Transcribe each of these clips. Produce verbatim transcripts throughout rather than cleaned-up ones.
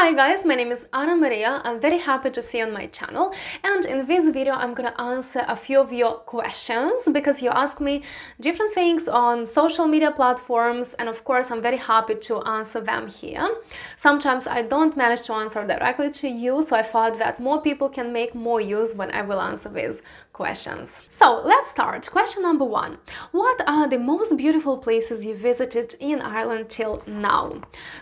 Hi guys, my name is Ana Maria. I'm very happy to see you on my channel, and in this video I'm gonna answer a few of your questions because you ask me different things on social media platforms, and of course I'm very happy to answer them here. Sometimes I don't manage to answer directly to you, so I thought that more people can make more use when I will answer these questions. So let's start. Question number one. What are the most beautiful places you visited in Ireland till now?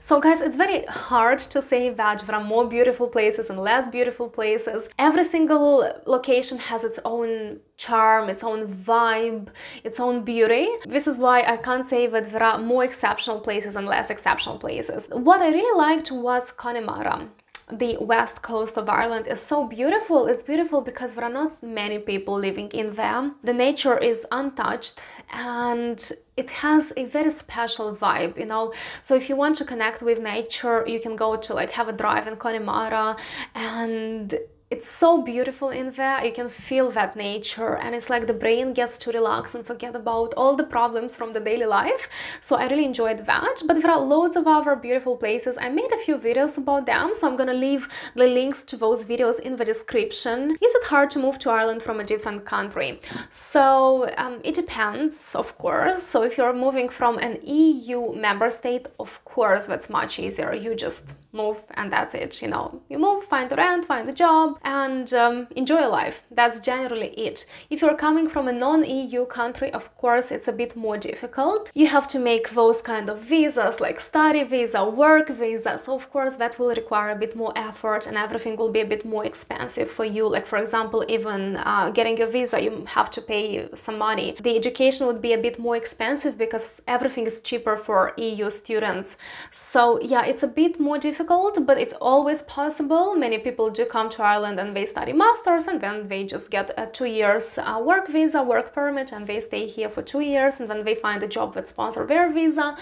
So guys, it's very hard to say that there are more beautiful places and less beautiful places. Every single location has its own charm, its own vibe, its own beauty. This is why I can't say that there are more exceptional places and less exceptional places. What I really liked was Connemara. The west coast of Ireland is so beautiful. It's beautiful because there are not many people living in there. The nature is untouched and it has a very special vibe, you know. So if you want to connect with nature, you can go to like have a drive in Connemara, and it's so beautiful in there. You can feel that nature, and it's like the brain gets to relax and forget about all the problems from the daily life. So I really enjoyed that. But there are loads of other beautiful places. I made a few videos about them, so I'm gonna leave the links to those videos in the description. Is it hard to move to Ireland from a different country? So um, it depends, of course. So if you're moving from an E U member state, of course, that's much easier. You just move and that's it, you know. You move, find the rent, find the job, and um, enjoy your life. That's generally it. If you're coming from a non-E U country, of course, it's a bit more difficult. You have to make those kind of visas, like study visa, work visa. So of course, that will require a bit more effort and everything will be a bit more expensive for you. Like for example, even uh, getting your visa, you have to pay some money. The education would be a bit more expensive because everything is cheaper for E U students. So yeah, it's a bit more difficult, but it's always possible. Many people do come to Ireland and they study masters, and then they just get a two years uh, work visa, work permit, and they stay here for two years, and then they find a job that sponsors their visa,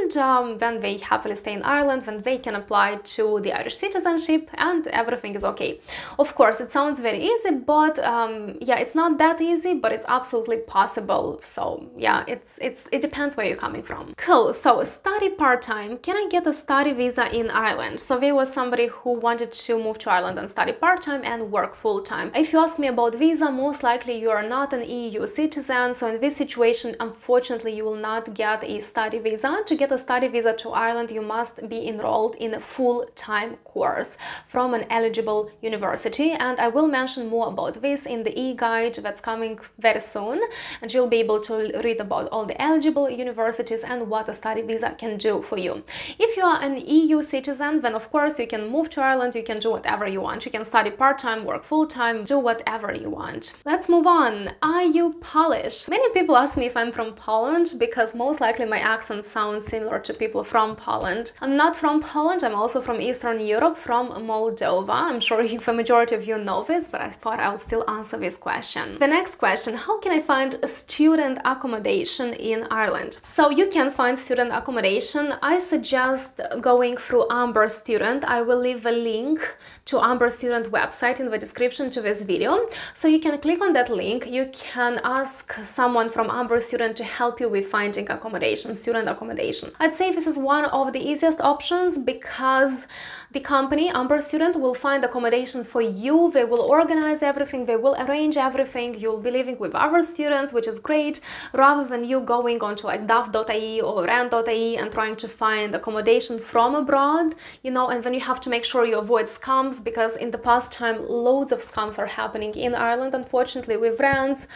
and um, then they happily stay in Ireland, then they can apply to the Irish citizenship and everything is okay. Of course, it sounds very easy, but um, yeah, it's not that easy, but it's absolutely possible. So yeah, it's it's it depends where you're coming from. Cool, so study part-time. Can I get a study visa in Ireland? So there was somebody who wanted to move to Ireland and study part-time part-time and work full-time. If you ask me about visa, most likely you are not an E U citizen, so in this situation, unfortunately, you will not get a study visa. To get a study visa to Ireland, you must be enrolled in a full-time course from an eligible university, and I will mention more about this in the e-guide that's coming very soon, and you'll be able to read about all the eligible universities and what a study visa can do for you. If you are an E U citizen, then of course you can move to Ireland, you can do whatever you want. You can start study part-time, work full-time, do whatever you want. Let's move on. Are you Polish? Many people ask me if I'm from Poland because most likely my accent sounds similar to people from Poland. I'm not from Poland, I'm also from Eastern Europe, from Moldova. I'm sure the majority of you know this, but I thought I'll still answer this question. The next question, how can I find student accommodation in Ireland? So you can find student accommodation. I suggest going through Amber Student. I will leave a link to Amber Student website in the description to this video, so you can click on that link. You can ask someone from Amber Student to help you with finding accommodation, student accommodation. I'd say this is one of the easiest options because the company Amber Student will find accommodation for you. They will organize everything, they will arrange everything. You'll be living with other students, which is great, rather than you going onto like Daft dot I E or Rent dot I E and trying to find accommodation from abroad, you know. And then you have to make sure you avoid scams, because in the past time loads of scams are happening in Ireland, unfortunately, with rents.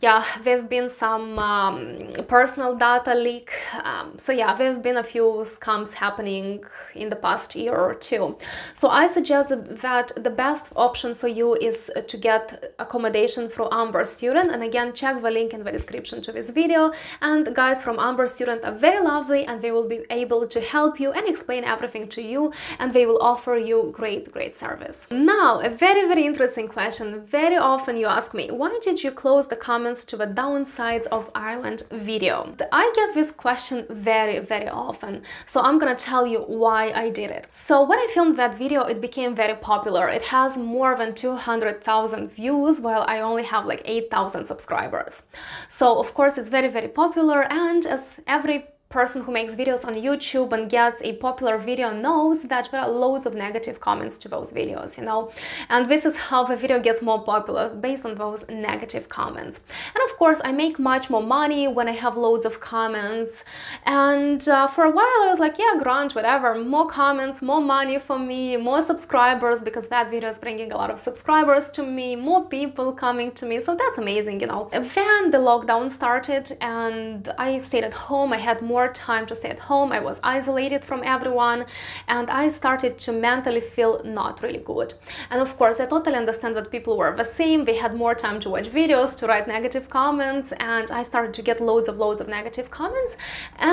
Yeah, there have been some um, personal data leak. Um, so yeah, there have been a few scams happening in the past year or two. So I suggest that the best option for you is to get accommodation through Amber Student. And again, check the link in the description to this video. And guys from Amber Student are very lovely, and they will be able to help you and explain everything to you. And they will offer you great, great service. Now, a very, very interesting question. Very often you ask me, why did you close the comment to the downsides of Ireland video? I get this question very, very often, so I'm gonna tell you why I did it. So when I filmed that video, it became very popular. It has more than two hundred thousand views, while I only have like eight thousand subscribers. So of course it's very, very popular, and as every person who makes videos on YouTube and gets a popular video knows that there are loads of negative comments to those videos, you know, and this is how the video gets more popular, based on those negative comments. And of course, I make much more money when I have loads of comments. And uh, for a while I was like, yeah, grunge, whatever, more comments, more money for me, more subscribers, because that video is bringing a lot of subscribers to me, more people coming to me, so that's amazing, you know. Then the lockdown started and I stayed at home. I had more time to stay at home. I was isolated from everyone and I started to mentally feel not really good. And of course, I totally understand that people were the same. They had more time to watch videos, to write negative comments, and I started to get loads of loads of negative comments.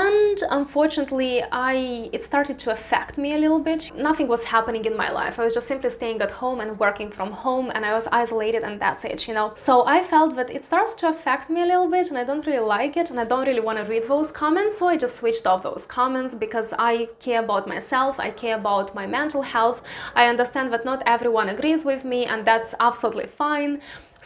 And unfortunately, I it started to affect me a little bit. Nothing was happening in my life. I was just simply staying at home and working from home, and I was isolated, and that's it, you know. So I felt that it starts to affect me a little bit and I don't really like it and I don't really want to read those comments, so I just switched off those comments, because I care about myself, I care about my mental health. I understand that not everyone agrees with me and that's absolutely fine.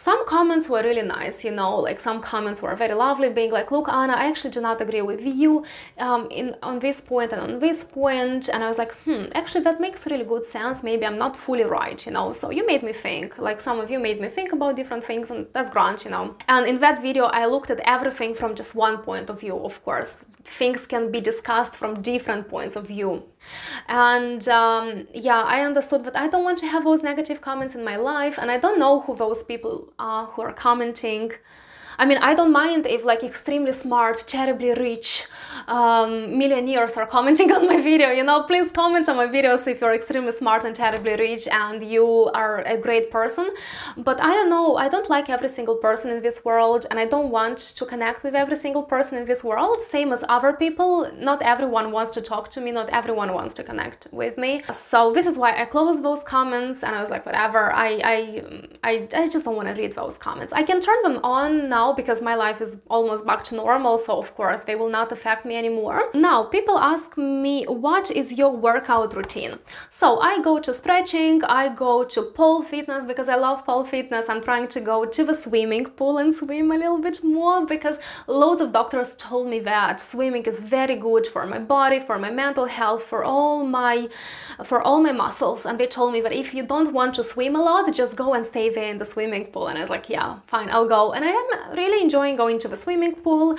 Some comments were really nice, you know, like some comments were very lovely, being like, look, Anna, I actually do not agree with you um, in, on this point and on this point. And I was like, hmm, actually, that makes really good sense. Maybe I'm not fully right, you know. So you made me think, like some of you made me think about different things, and that's grunge, you know. And in that video, I looked at everything from just one point of view, of course. Things can be discussed from different points of view. And um, yeah, I understood that I don't want to have those negative comments in my life, and I don't know who those people are who are commenting. I mean, I don't mind if like extremely smart, terribly rich um, millionaires are commenting on my video, you know. Please comment on my videos if you're extremely smart and terribly rich and you are a great person. But I don't know, I don't like every single person in this world, and I don't want to connect with every single person in this world, same as other people. Not everyone wants to talk to me, not everyone wants to connect with me. So this is why I closed those comments, and I was like, whatever, I, I, I, I just don't want to read those comments. I can turn them on now, because my life is almost back to normal, so of course they will not affect me anymore. Now, people ask me, what is your workout routine? So I go to stretching, I go to pole fitness, because I love pole fitness. I'm trying to go to the swimming pool and swim a little bit more, because loads of doctors told me that swimming is very good for my body, for my mental health, for all my for all my muscles. And they told me that if you don't want to swim a lot, just go and stay there in the swimming pool. And I was like, yeah, fine, I'll go. And I am really enjoying going to the swimming pool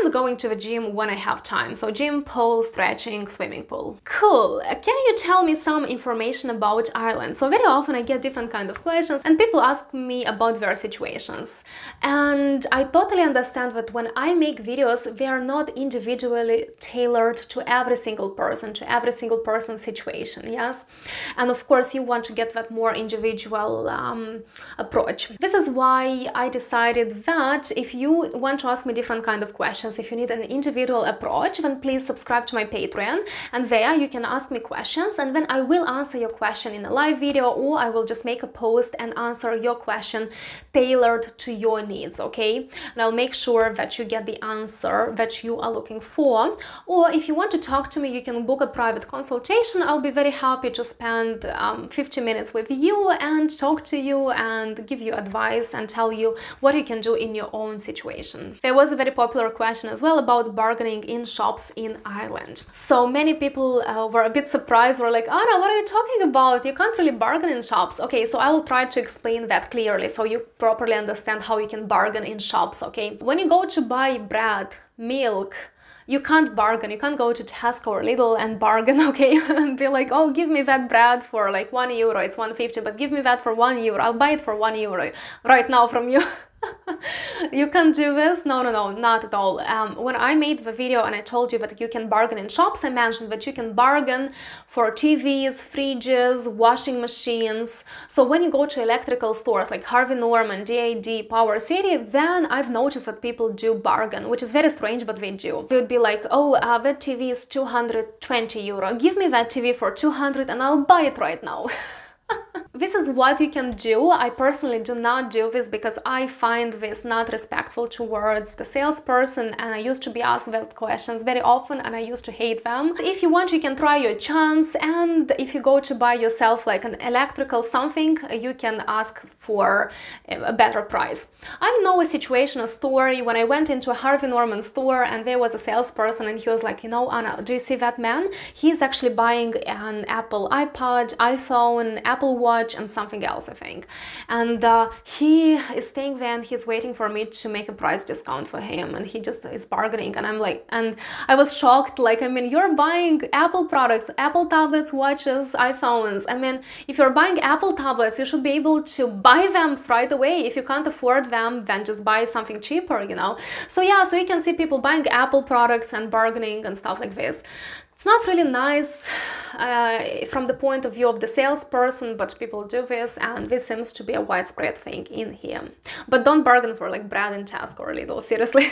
and going to the gym when I have time. So gym, pole, stretching, swimming pool. Cool. Can you tell me some information about Ireland? So very often I get different kind of questions and people ask me about their situations. And I totally understand that when I make videos, they are not individually tailored to every single person, to every single person's situation, yes? And of course you want to get that more individual um, approach. This is why I decided that if you want to ask me different kind of questions, if you need an individual approach, then please subscribe to my Patreon, and there you can ask me questions, and then I will answer your question in a live video, or I will just make a post and answer your question tailored to your needs, okay? And I'll make sure that you get the answer that you are looking for. Or if you want to talk to me, you can book a private consultation. I'll be very happy to spend um, fifty minutes with you and talk to you and give you advice and tell you what you can do in your own situation. There was a very popular question as well about bargaining in shops in Ireland. So many people uh, were a bit surprised, were like, Anna, what are you talking about? You can't really bargain in shops. Okay, so I will try to explain that clearly so you properly understand how you can bargain in shops, okay? When you go to buy bread, milk, you can't bargain. You can't go to Tesco or Lidl and bargain, okay? And be like, oh, give me that bread for like one euro, it's one fifty, but give me that for one euro, I'll buy it for one euro right now from you. You can't do this? No, no, no, not at all. Um, when I made the video and I told you that you can bargain in shops, I mentioned that you can bargain for T Vs, fridges, washing machines. So when you go to electrical stores like Harvey Norman, D I D, Power City, then I've noticed that people do bargain, which is very strange, but they do. They would be like, oh, uh, that T V is two hundred twenty euro. Give me that T V for two hundred and I'll buy it right now. This is what you can do. I personally do not do this because I find this not respectful towards the salesperson, and I used to be asked those questions very often and I used to hate them. If you want, you can try your chance, and if you go to buy yourself like an electrical something, you can ask for a better price. I know a situation, a story, when I went into a Harvey Norman store and there was a salesperson and he was like, you know, Anna, do you see that man? He's actually buying an Apple iPod, iPhone, Apple Watch and something else, I think. And uh, he is staying there and he's waiting for me to make a price discount for him, and he just is bargaining, and I'm like, and I was shocked, like, I mean, you're buying Apple products, Apple tablets, watches, iPhones. I mean, if you're buying Apple tablets, you should be able to buy them straight away. If you can't afford them, then just buy something cheaper, you know? So yeah, so you can see people buying Apple products and bargaining and stuff like this. It's not really nice uh, from the point of view of the salesperson, but people do this, and this seems to be a widespread thing in here. But don't bargain for like bread and task or Lidl, seriously.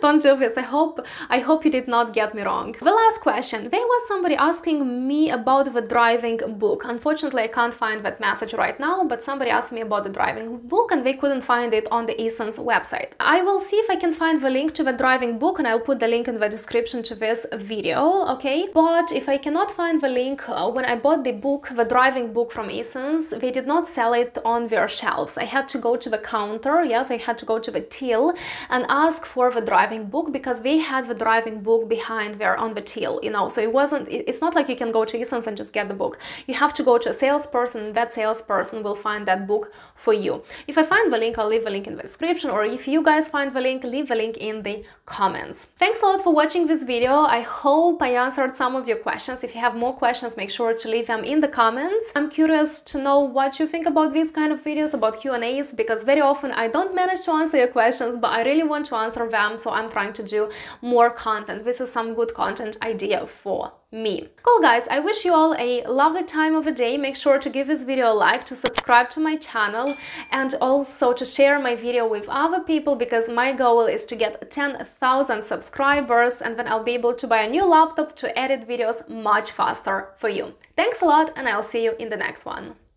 Don't do this. I hope I hope you did not get me wrong. The last question. There was somebody asking me about the driving book. Unfortunately, I can't find that message right now, but somebody asked me about the driving book and they couldn't find it on the Easons website. I will see if I can find the link to the driving book, and I'll put the link in the description to this video. Okay, but if I cannot find the link, uh, when I bought the book, the driving book from Easons, they did not sell it on their shelves. I had to go to the counter, yes, I had to go to the till and ask for the driving book, because they had the driving book behind there on the till, you know, so it wasn't, it's not like you can go to Easons and just get the book. You have to go to a salesperson, and that salesperson will find that book for you. If I find the link, I'll leave the link in the description, or if you guys find the link, leave the link in the comments. Thanks a lot for watching this video. I hope I answered some of your questions. If you have more questions, make sure to leave them in the comments. I'm curious to know what you think about these kind of videos, about Q and A's, because very often I don't manage to answer your questions, but I really want to answer them, so I'm trying to do more content. This is some good content idea for me. Cool guys, I wish you all a lovely time of the day. Make sure to give this video a like, to subscribe to my channel, and also to share my video with other people, because my goal is to get ten thousand subscribers, and then I'll be able to buy a new laptop to edit videos much faster for you. Thanks a lot, and I'll see you in the next one.